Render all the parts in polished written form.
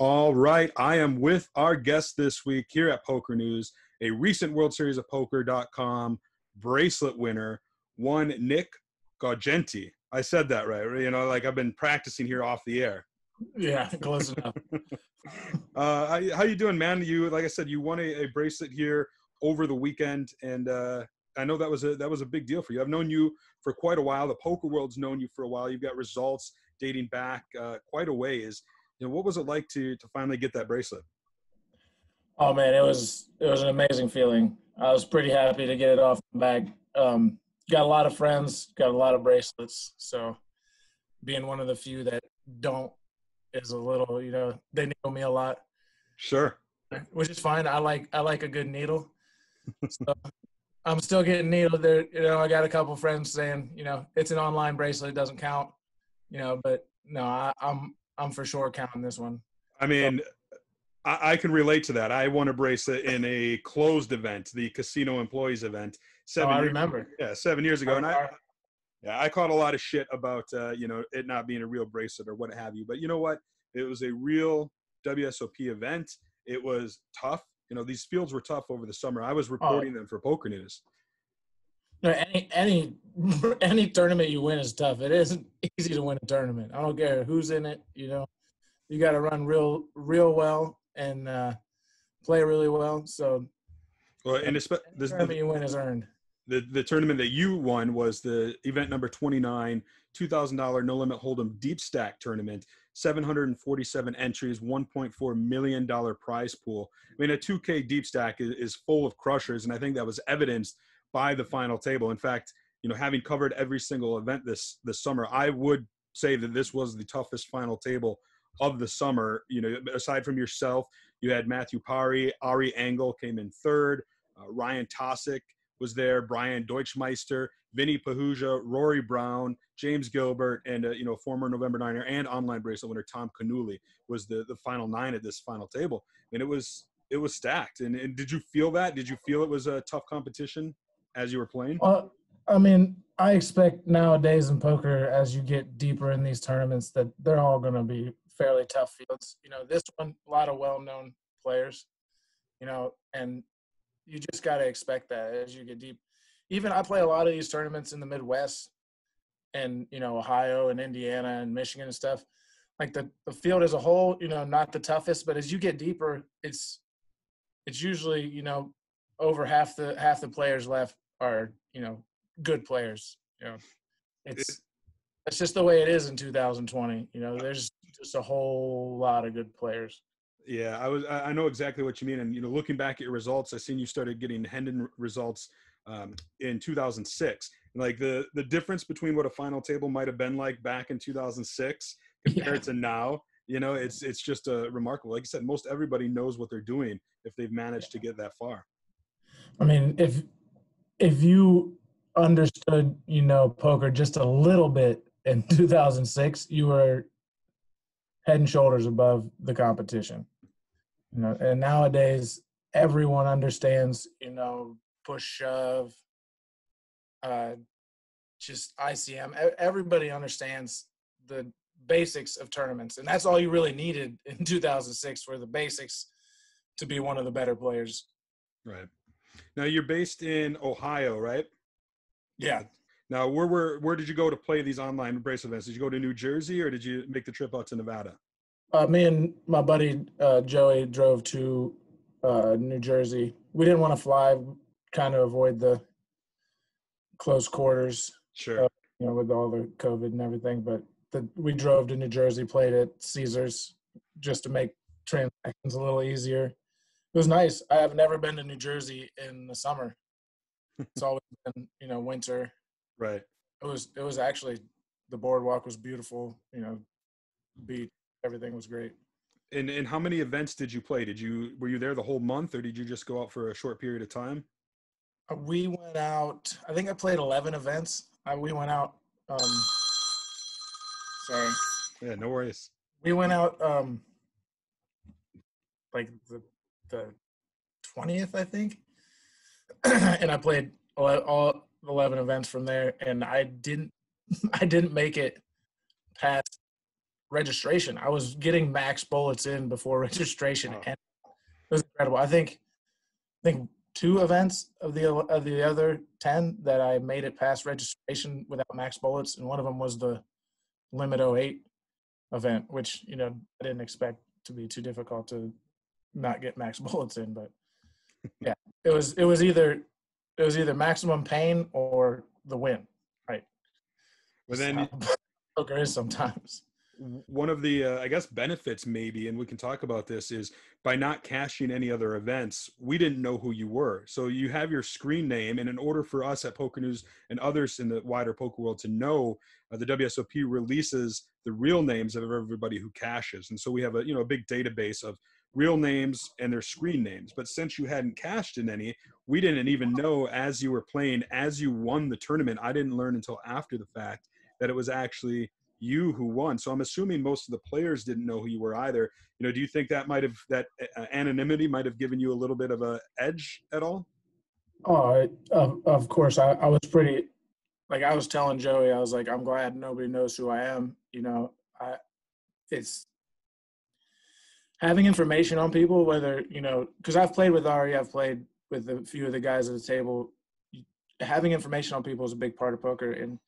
All right, I am with our guest this week here at Poker News, a recent World Series of Poker.com bracelet winner, one Nick Guagenti. I said that right, you know, like I've been practicing here off the air. Yeah, close enough. How you doing, man? You, like I said, you won a bracelet here over the weekend, and I know that was a big deal for you. I've known you for quite a while. The poker world's known you for a while. You've got results dating back quite a ways. You know, what was it like to finally get that bracelet? Oh man, it was an amazing feeling. I was pretty happy to get it off the bag. Got a lot of friends, got a lot of bracelets, so being one of the few that don't is a little, you know, they needle me a lot. Sure. Which is fine. I like a good needle. So I'm still getting needled there. You know, I got a couple of friends saying, you know, it's an online bracelet, it doesn't count. You know, but no, I'm for sure counting this one. I mean, so I can relate to that. I won a bracelet in a closed event, the casino employees event. Seven years ago. And I caught a lot of shit about, you know, it not being a real bracelet or what have you. But you know what? It was a real WSOP event. It was tough. You know, these fields were tough over the summer. I was reporting them for Poker News. No, any tournament you win is tough. It isn't easy to win a tournament. I don't care who's in it. You know, you got to run real well and play really well. So, well, and the tournament you win is earned. The tournament that you won was the event number 29, $2,000 no limit hold'em deep stack tournament, 747 entries, $1.4 million prize pool. I mean, a 2K deep stack is full of crushers, and I think that was evidenced by the final table. In fact, you know, having covered every single event this summer, I would say that this was the toughest final table of the summer. You know, aside from yourself, you had Matthew Parry, Ari Engel came in third, Ryan Tosic was there, Brian Deutschmeister, Vinny Pahuja, Rory Brown, James Gilbert, and you know, former November 9er and online bracelet winner Tom Canuli was the final nine at this final table. And it was stacked. And did you feel that? Did you feel it was a tough competition as you were playing? I mean, I expect nowadays in poker, as you get deeper in these tournaments, that they're all going to be fairly tough fields. You know, this one, a lot of well-known players, you know, and you just got to expect that as you get deep. Even I play a lot of these tournaments in the Midwest and, you know, Ohio and Indiana and Michigan and stuff. Like the field as a whole, you know, not the toughest, but as you get deeper, it's usually, you know, over half the players left are, you know, good players. You know, it's just the way it is in 2020. You know, there's just a whole lot of good players. Yeah, I know exactly what you mean. And, you know, looking back at your results, I seen you started getting Hendon results in 2006. And like the difference between what a final table might have been like back in 2006 compared to now, you know, it's just remarkable. Like you said, most everybody knows what they're doing if they've managed to get that far. I mean, if you understood, you know, poker just a little bit in 2006, you were head and shoulders above the competition, you know. And nowadays, everyone understands, you know, push shove, just ICM. Everybody understands the basics of tournaments, and that's all you really needed in 2006 were the basics to be one of the better players. Right. Now you're based in Ohio, right? Yeah. Now, where did you go to play these online bracelet events? Did you go to New Jersey, or did you make the trip out to Nevada? Me and my buddy Joey drove to New Jersey. We didn't want to fly, kind of avoid the close quarters. Sure. You know, with all the COVID and everything. But we drove to New Jersey, played at Caesars just to make transactions a little easier. It was nice. I have never been to New Jersey in the summer. It's always been, you know, winter. Right. It was actually, the boardwalk was beautiful, you know, beach, everything was great. And how many events did you play? Were you there the whole month, or did you just go out for a short period of time? We went out, I think I played 11 events. We went out, sorry. Yeah, no worries. We went out, like the 20th, I think. And I played all 11 events from there, and I didn't make it past registration. I was getting max bullets in before registration. Wow. And it was incredible. I think two events of the other 10 that I made it past registration without max bullets, and one of them was the Limit 08 event, which, you know, I didn't expect to be too difficult to not get max bullets in. But yeah, it was either maximum pain or the win, right? Well, then poker is sometimes one of the I guess benefits, maybe, and we can talk about this, is by not cashing any other events, we didn't know who you were. So you have your screen name, and in order for us at Poker News and others in the wider poker world to know, the WSOP releases the real names of everybody who cashes, and so we have a big database of real names and their screen names. But since you hadn't cashed in any, we didn't even know as you were playing, as you won the tournament. I didn't learn until after the fact that it was actually you who won. So I'm assuming most of the players didn't know who you were either. You know, do you think that anonymity might have given you a little bit of an edge at all? Oh, of course. I was pretty, like, I was telling Joey, I was like, I'm glad nobody knows who I am. You know, it's having information on people, whether, you know, because I've played with Ari, I've played with a few of the guys at the table. Having information on people is a big part of poker, and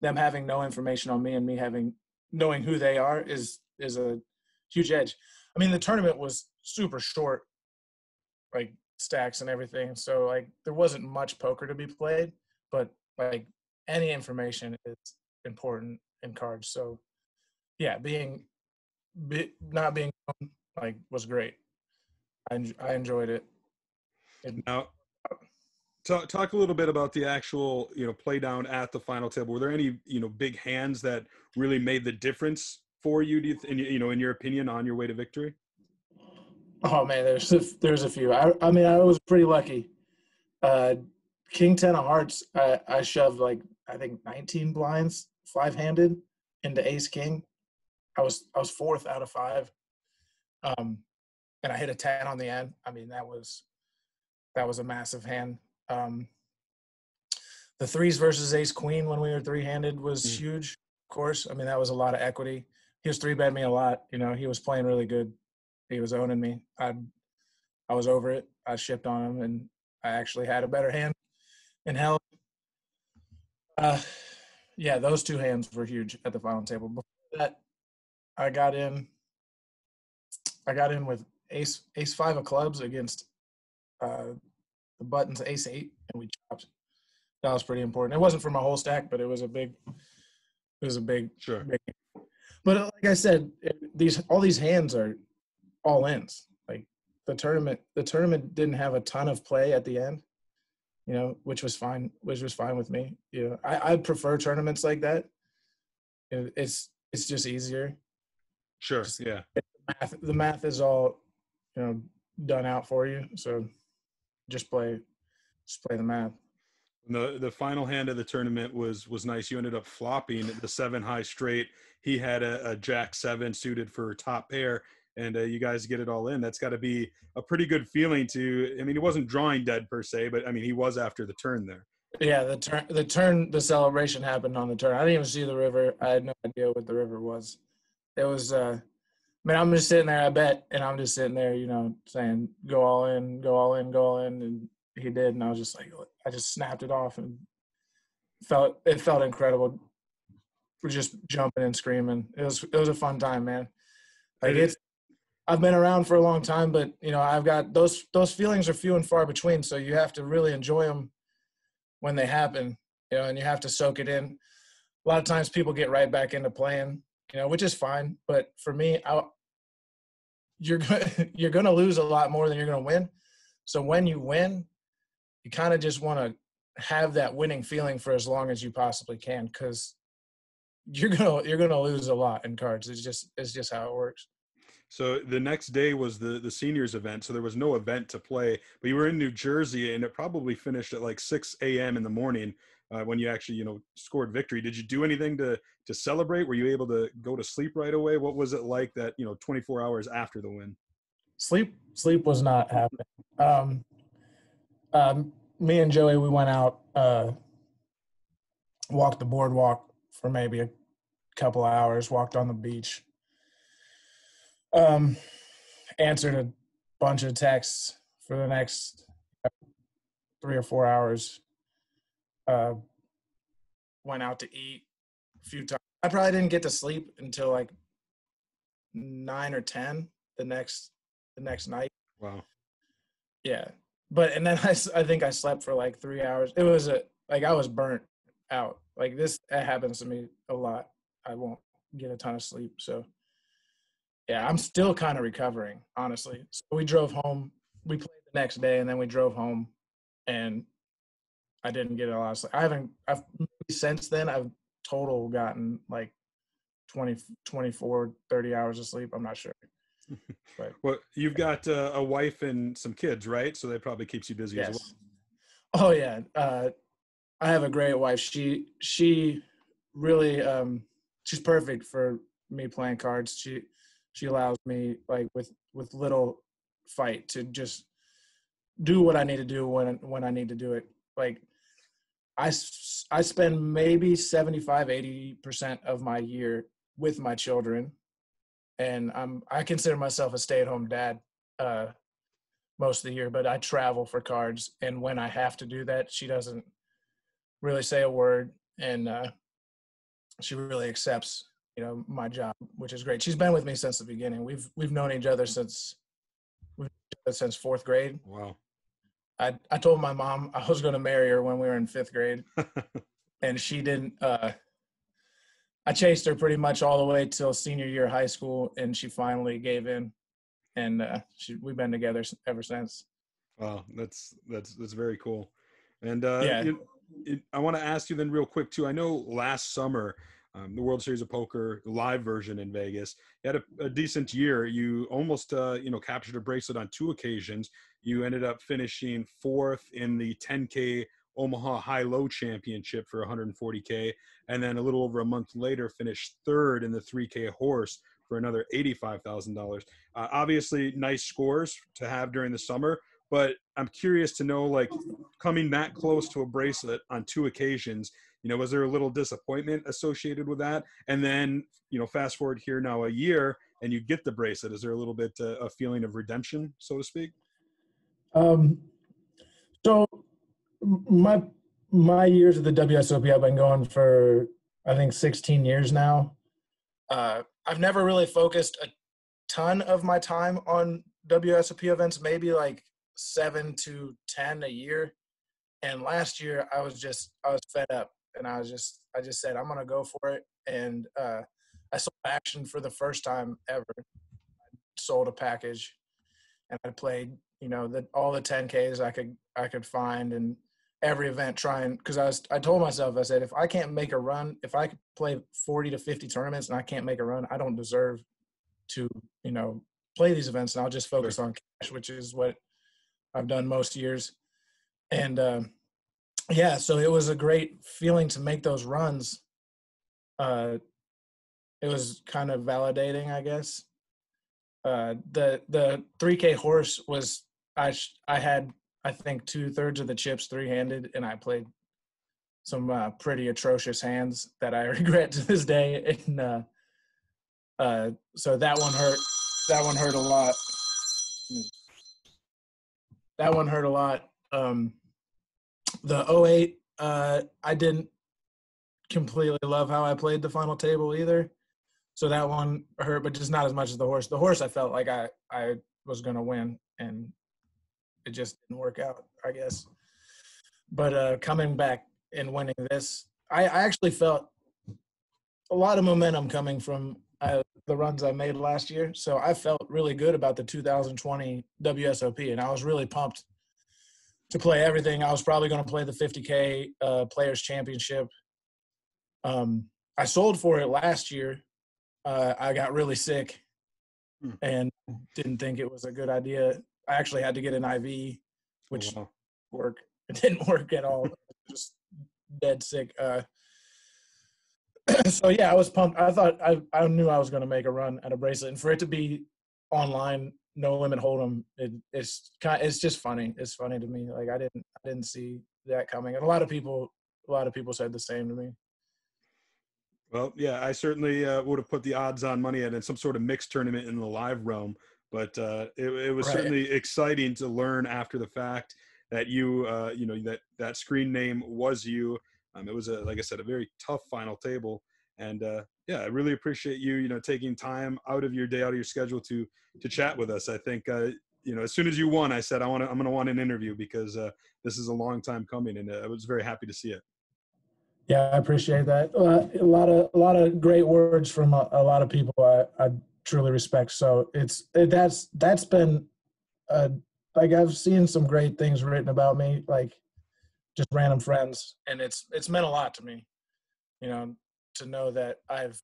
them having no information on me and me knowing who they are is a huge edge. I mean, the tournament was super short, like stacks and everything, so like there wasn't much poker to be played, but like any information is important in cards. So yeah, not being like was great. I enjoyed it. Now, talk a little bit about the actual, you know, play down at the final table. Were there any, you know, big hands that really made the difference for you? In your opinion, on your way to victory? Oh man, there's a few. I mean, I was pretty lucky. King 10 of hearts. I shoved like I think 19 blinds, 5-handed, into Ace King. I was 4th out of 5. And I hit a 10 on the end. I mean, that was a massive hand. The threes versus ace queen when we were 3-handed was huge, of course. I mean, that was a lot of equity. He was 3-betting me a lot. You know, he was playing really good. He was owning me. I was over it. I shipped on him, and I actually had a better hand in hell. Yeah, those two hands were huge at the final table. Before that, I got in with ace 5 of clubs against the buttons ace 8, and we chopped. That was pretty important. It wasn't for my whole stack, but it was a big. Sure. Big. But like I said, all these hands are all ins. Like the tournament didn't have a ton of play at the end, you know, which was fine with me. You know, I prefer tournaments like that. It's just easier. Sure. Just, yeah. The math is all, you know, done out for you. So just play the math. The final hand of the tournament was nice. You ended up flopping the 7 high straight. He had a jack 7 suited for top pair, and you guys get it all in. That's got to be a pretty good feeling to. I mean, he wasn't drawing dead per se, but I mean, he was after the turn there. Yeah, the celebration happened on the turn. I didn't even see the river. I had no idea what the river was. It was. I mean, I'm just sitting there, I bet, and I'm just sitting there, you know, saying, go all in, go all in, go all in, and he did, and I was just like, I just snapped it off, and it felt incredible. We're just jumping and screaming. It was a fun time, man. Like I've been around for a long time, but, you know, I've got those feelings are few and far between, so you have to really enjoy them when they happen, you know, and you have to soak it in. A lot of times people get right back into playing, you know, which is fine, but for me, you're going to lose a lot more than you're going to win. So when you win, you kind of just want to have that winning feeling for as long as you possibly can, because you're going to lose a lot in cards. It's just how it works. So the next day was the seniors event, so there was no event to play, but you were in New Jersey, and it probably finished at like 6 a.m. in the morning. When you actually, you know, scored victory, did you do anything to celebrate? Were you able to go to sleep right away? What was it like that, you know, 24 hours after the win? Sleep was not happening. Me and Joey, we went out, walked the boardwalk for maybe a couple of hours, walked on the beach, Answered a bunch of texts for the next 3 or 4 hours. Went out to eat a few times. I probably didn't get to sleep until like 9 or 10 the next night. Wow. Yeah, and then I think I slept for like 3 hours. It was I was burnt out. Like this, it happens to me a lot. I won't get a ton of sleep. So yeah, I'm still kind of recovering, honestly. So we drove home. We played the next day, and then we drove home, and I didn't get a lot of sleep. I've since then I've total gotten like 24, 30 hours of sleep. I'm not sure. But, well, you've got a wife and some kids, right? So that probably keeps you busy as well. Oh yeah, I have a great wife. She really she's perfect for me playing cards. She allows me, like, with little fight, to just do what I need to do when I need to do it. Like I spend maybe 75-80% of my year with my children. And I consider myself a stay-at-home dad most of the year, but I travel for cards. And when I have to do that, she doesn't really say a word, and she really accepts, you know, my job, which is great. She's been with me since the beginning. We've known each other since 4th grade. Wow. I told my mom I was going to marry her when we were in 5th grade, and she didn't. I chased her pretty much all the way till senior year of high school, and she finally gave in, and we've been together ever since. Wow, that's very cool. And yeah. I want to ask you then real quick too. I know last summer, the World Series of Poker live version in Vegas, you had a decent year. You almost captured a bracelet on 2 occasions. You ended up finishing 4th in the 10K Omaha High-Low Championship for 140K, and then a little over a month later finished 3rd in the 3K Horse for another $85,000. Obviously, nice scores to have during the summer, but I'm curious to know, like, coming that close to a bracelet on 2 occasions, you know, was there a little disappointment associated with that? And then, you know, fast forward here now a year and you get the bracelet. Is there a little bit a feeling of redemption, so to speak? So my years at the WSOP, I've been going for, I think, 16 years now. I've never really focused a ton of my time on WSOP events, maybe like 7 to 10 a year. And last year I was fed up, and I just said, I'm going to go for it. And I sold action for the first time ever. I sold a package, and I played, you know, all the 10Ks I could find, and every event trying, because I told myself, I said, if I can't make a run, if I could play 40 to 50 tournaments and I can't make a run, I don't deserve to, you know, play these events, and I'll just focus on cash, which is what I've done most years. And yeah, so it was a great feeling to make those runs. It was kind of validating, I guess. The 3K Horse was, I had, I think, 2/3 of the chips 3-handed, and I played some pretty atrocious hands that I regret to this day. And so that one hurt. That one hurt a lot. That one hurt a lot. The 08, I didn't completely love how I played the final table either. So that one hurt, but just not as much as the horse. The horse, I felt like I was going to win, and it just didn't work out, I guess. But coming back and winning this, I actually felt a lot of momentum coming from the runs I made last year. So I felt really good about the 2020 WSOP, and I was really pumped to play everything. I was probably going to play the 50K Players Championship. I sold for it last year. I got really sick and didn't think it was a good idea. I actually had to get an IV, which It didn't work at all. Just dead sick. So yeah, I was pumped. I thought I knew I was going to make a run at a bracelet, and for it to be online, no limit hold'em, it's just funny. It's funny to me. Like I didn't see that coming, and a lot of people said the same to me. Well, yeah, I certainly would have put the odds on money at in some sort of mixed tournament in the live realm, but it was certainly exciting to learn after the fact that you, you know, that screen name was you. It was, like I said, a very tough final table. And yeah, I really appreciate you, you know, taking time out of your day, out of your schedule to chat with us. I think, you know, as soon as you won, I said, I'm going to want an interview because this is a long time coming, and I was very happy to see it. Yeah, I appreciate that. A lot of great words from a lot of people I truly respect. So that's been, like I've seen some great things written about me, like just random friends, and it's meant a lot to me, you know, to know that I've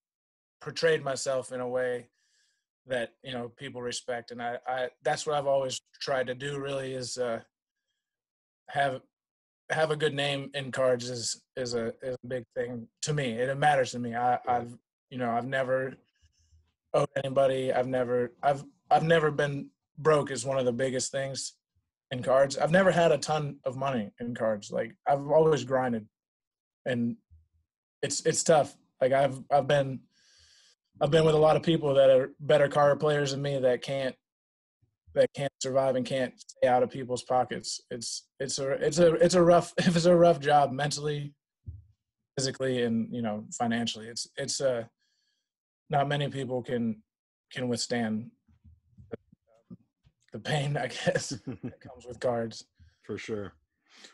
portrayed myself in a way that, you know, people respect. And I that's what I've always tried to do, really, is have a good name in cards is a big thing to me. It matters to me. I've, you know, I've never owed anybody. I've never been broke is one of the biggest things in cards. I've never had a ton of money in cards. Like, I've always grinded, and it's tough. Like, I've been with a lot of people that are better card players than me that can't survive and can't stay out of people's pockets. It's a rough job mentally, physically, and, you know, financially. It's not many people can withstand the pain, I guess, that comes with cards. For sure.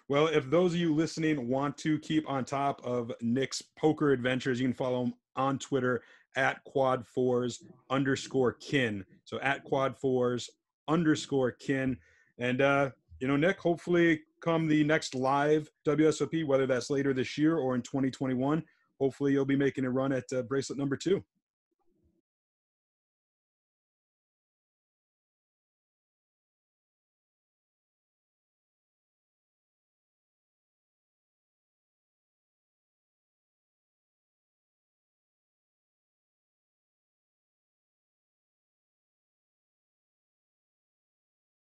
Well, if those of you listening want to keep on top of Nick's poker adventures, you can follow him on Twitter @quad4s_kin. So @quad4s_kin. And, you know, Nick, hopefully come the next live WSOP, whether that's later this year or in 2021, hopefully you'll be making a run at bracelet number 2.